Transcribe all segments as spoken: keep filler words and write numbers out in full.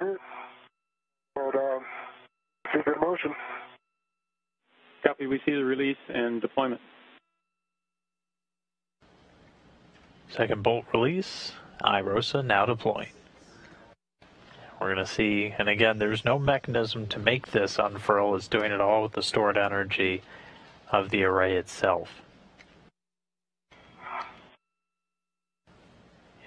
Approved. And um, keep in motion. Copy. We see the release and deployment. Second bolt release. iROSA now deploying. We're going to see, and again, there's no mechanism to make this unfurl. It's doing it all with the stored energy of the array itself.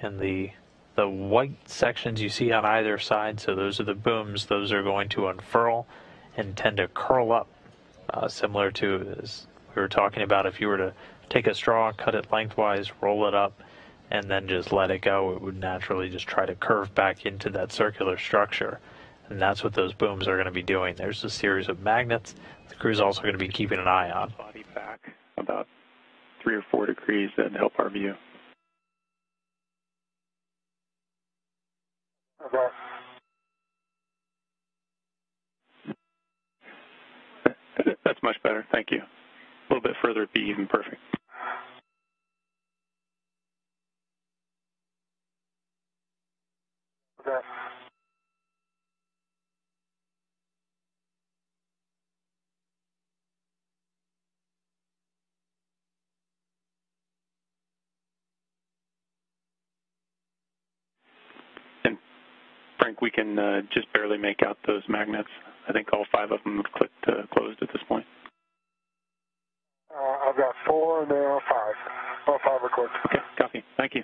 And the the white sections you see on either side, so those are the booms, those are going to unfurl and tend to curl up, uh, similar to, as we were talking about, if you were to take a straw, cut it lengthwise, roll it up, and then just let it go, it would naturally just try to curve back into that circular structure. And that's what those booms are going to be doing. There's a series of magnets the crew's also going to be keeping an eye on. Body back about three or four degrees and help our view. That's much better, thank you. A little bit further would be even perfect. Okay. And Frank, we can uh, just barely make out those magnets. I think all five of them have clicked uh, closed at this point. Uh, I've got four and there are five. All five are closed. Okay, copy. Thank you.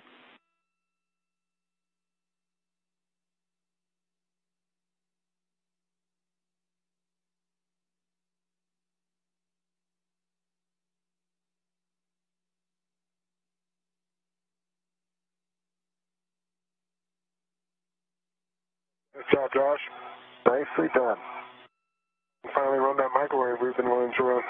Good job, Josh. Nicely done. We finally run that microwave we've been wanting to run.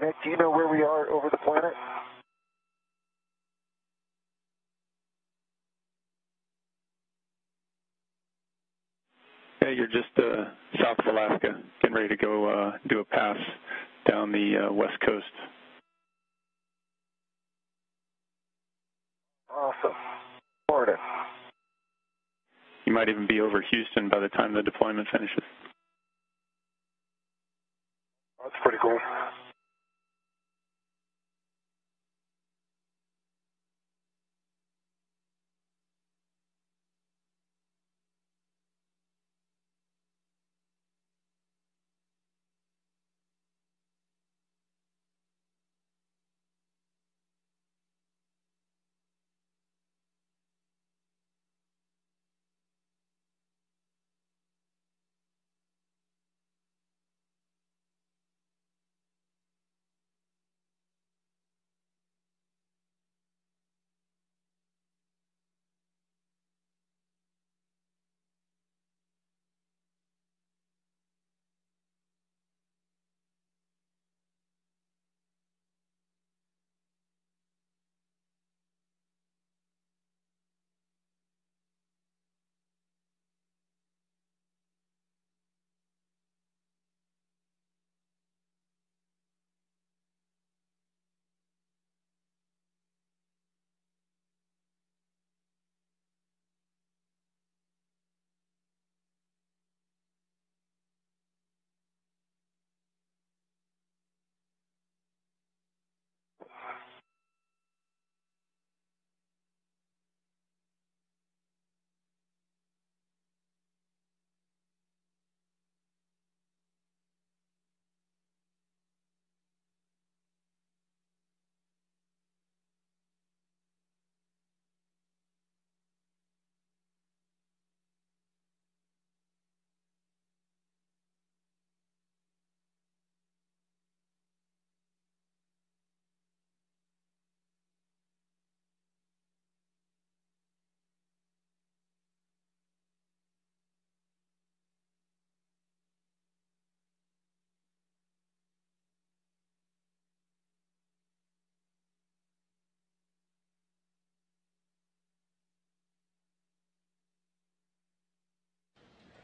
Nick, do you know where we are over the planet? Yeah, you're just uh, south of Alaska, getting ready to go uh, do a pass down the uh, west coast. Awesome. Florida. You might even be over Houston by the time the deployment finishes. That's pretty cool.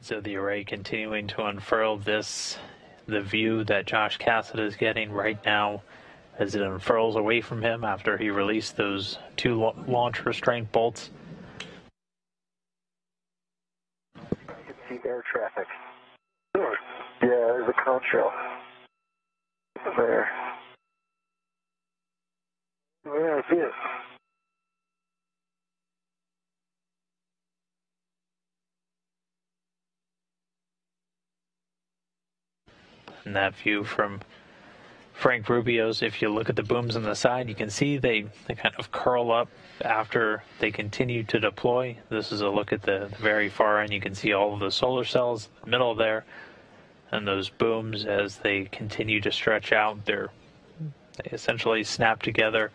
So the array continuing to unfurl this, the view that Josh Cassada is getting right now as it unfurls away from him after he released those two launch restraint bolts. You can see air traffic. Sure. Yeah, there's a conch shell. There. Yeah, I see it. And that view from Frank Rubio's, if you look at the booms on the side, you can see they, they kind of curl up after they continue to deploy. This is a look at the, the very far end. You can see all of the solar cells in the middle there, and those booms as they continue to stretch out. They're, they essentially snap together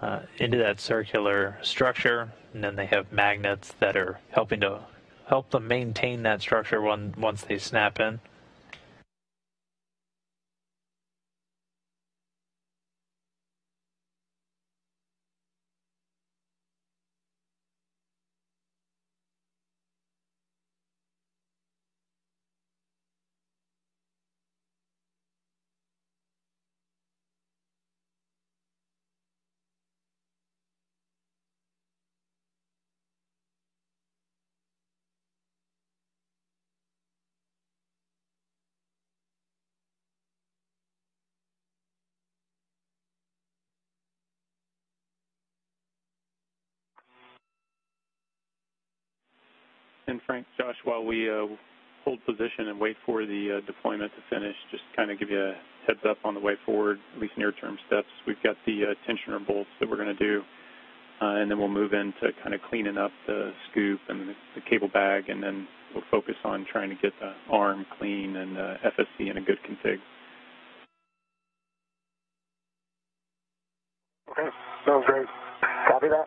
uh, into that circular structure, and then they have magnets that are helping to help them maintain that structure when, once they snap in. And Frank, Josh, while we uh, hold position and wait for the uh, deployment to finish, just kind of give you a heads up on the way forward, at least near-term steps. We've got the uh, tensioner bolts that we're going to do, uh, and then we'll move into kind of cleaning up the scoop and the, the cable bag, and then we'll focus on trying to get the arm clean and uh, F S C in a good config. Okay, sounds great. Copy that.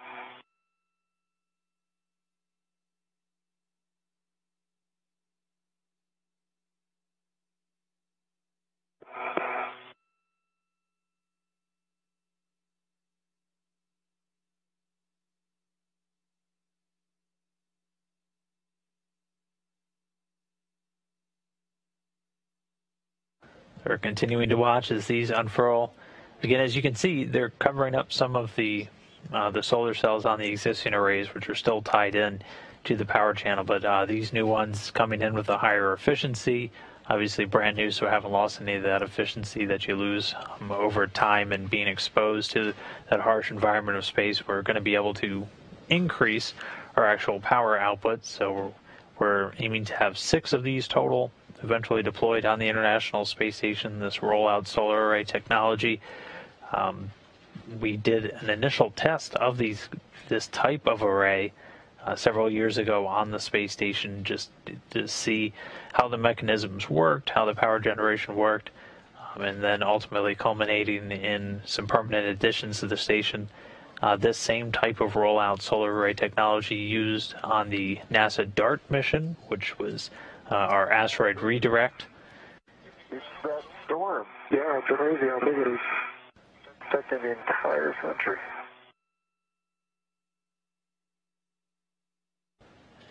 We're continuing to watch as these unfurl. Again, as you can see, they're covering up some of the uh, the solar cells on the existing arrays, which are still tied in to the power channel. But uh, these new ones coming in with a higher efficiency, obviously brand new, so haven't lost any of that efficiency that you lose um, over time and being exposed to that harsh environment of space. We're going to be able to increase our actual power output. So we're, we're aiming to have six of these total, eventually deployed on the International Space Station, this rollout solar array technology. Um, we did an initial test of these this type of array uh, several years ago on the space station, just to see how the mechanisms worked, how the power generation worked, um, and then ultimately culminating in some permanent additions to the station. Uh, this same type of rollout solar array technology used on the NASA DART mission, which was Uh, our asteroid redirect. It's that storm. Yeah, it's crazy how big it is. It's affecting the entire country.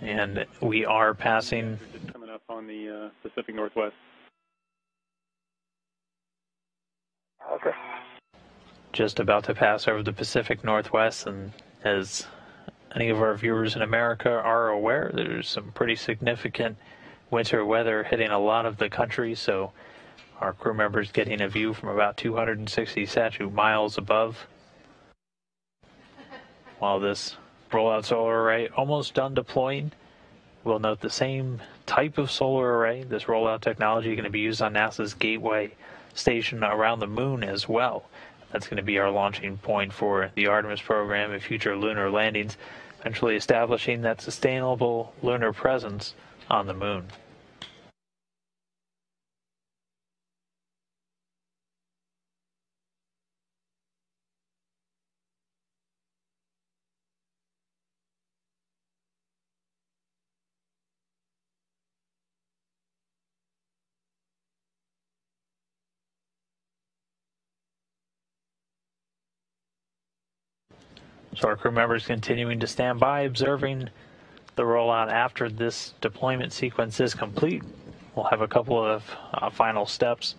And we are passing. Yeah, just coming up on the uh, Pacific Northwest. Okay. Just about to pass over the Pacific Northwest, and as any of our viewers in America are aware, there's some pretty significant winter weather hitting a lot of the country, so our crew members getting a view from about two hundred sixty statute miles above. While this rollout solar array almost done deploying, we'll note the same type of solar array, this rollout technology, is going to be used on NASA's Gateway Station around the moon as well. That's going to be our launching point for the Artemis program and future lunar landings, eventually establishing that sustainable lunar presence on the moon. So our crew members continuing to stand by, observing the rollout after this deployment sequence is complete. We'll have a couple of uh, final steps.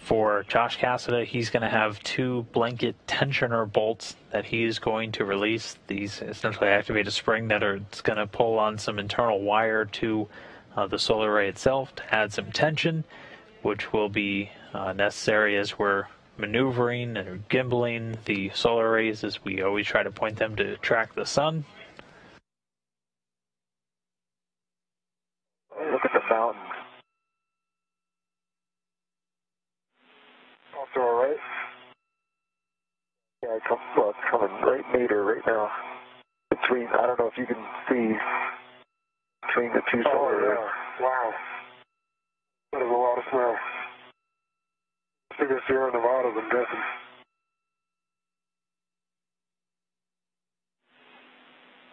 For Josh Cassada, he's going to have two blanket tensioner bolts that he is going to release. These essentially activate a spring that are it's going to pull on some internal wire to uh, the solar array itself to add some tension, which will be uh, necessary as we're maneuvering and gimbaling the solar arrays, as we always try to point them to track the sun. Oh, look at the fountain. Also, all right. Yeah, it comes, well, it's coming right meter right now. Between, I don't know if you can see between the two solar arrays. Oh, yeah. Wow. That is a lot of snow. Bigger Sierra Nevada than Benson.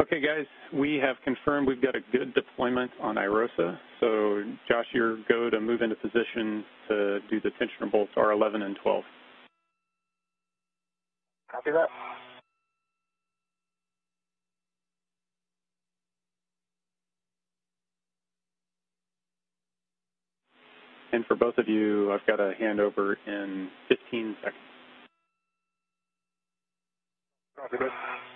Okay, guys, we have confirmed we've got a good deployment on iROSA. So, Josh, you're go to move into position to do the tensioner bolts R eleven and twelve. Copy that. And for both of you, I've got a handover in fifteen seconds.